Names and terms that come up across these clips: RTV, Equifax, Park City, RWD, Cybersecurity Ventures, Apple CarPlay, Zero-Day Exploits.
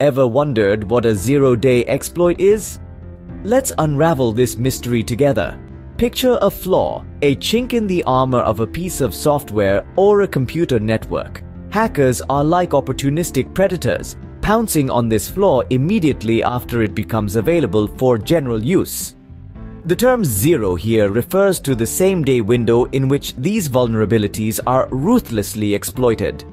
Ever wondered what a zero-day exploit is? Let's unravel this mystery together. Picture a flaw, a chink in the armor of a piece of software or a computer network. Hackers are like opportunistic predators, pouncing on this flaw immediately after it becomes available for general use. The term zero here refers to the same-day window in which these vulnerabilities are ruthlessly exploited.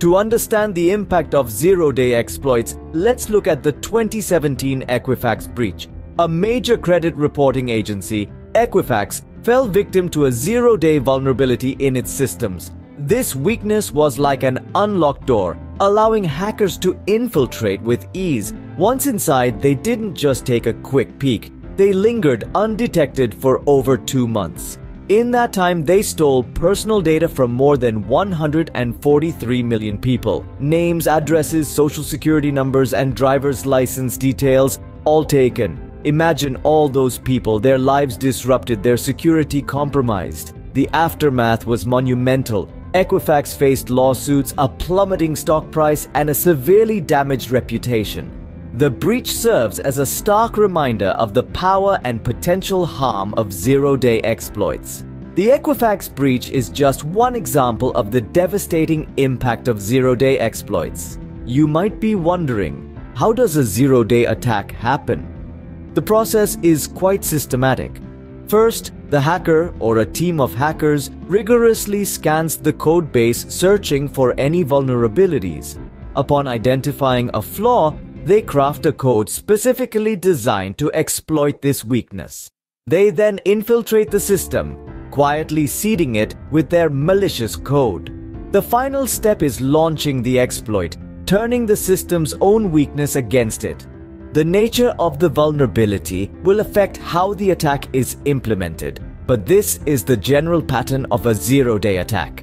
To understand the impact of zero-day exploits, let's look at the 2017 Equifax breach. A major credit reporting agency, Equifax, fell victim to a zero-day vulnerability in its systems. This weakness was like an unlocked door, allowing hackers to infiltrate with ease. Once inside, they didn't just take a quick peek. They lingered undetected for over 2 months. In that time, they stole personal data from more than 143 million people. Names, addresses, social security numbers, and driver's license details, all taken. Imagine all those people, their lives disrupted, their security compromised. The aftermath was monumental. Equifax faced lawsuits, a plummeting stock price, and a severely damaged reputation. The breach serves as a stark reminder of the power and potential harm of zero-day exploits. The Equifax breach is just one example of the devastating impact of zero-day exploits. You might be wondering, how does a zero-day attack happen? The process is quite systematic. First, the hacker or a team of hackers rigorously scans the code base, searching for any vulnerabilities. Upon identifying a flaw, they craft a code specifically designed to exploit this weakness. They then infiltrate the system, quietly seeding it with their malicious code. The final step is launching the exploit, turning the system's own weakness against it. The nature of the vulnerability will affect how the attack is implemented, but this is the general pattern of a zero-day attack.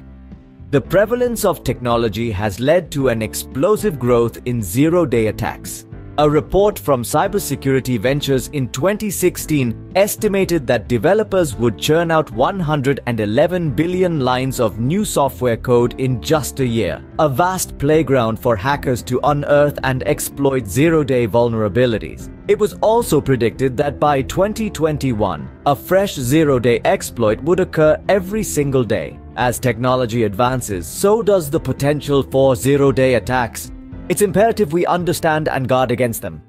The prevalence of technology has led to an explosive growth in zero-day attacks. A report from Cybersecurity Ventures in 2016 estimated that developers would churn out 111 billion lines of new software code in just a year, a vast playground for hackers to unearth and exploit zero-day vulnerabilities. It was also predicted that by 2021, a fresh zero-day exploit would occur every single day. As technology advances, so does the potential for zero-day attacks. It's imperative we understand and guard against them.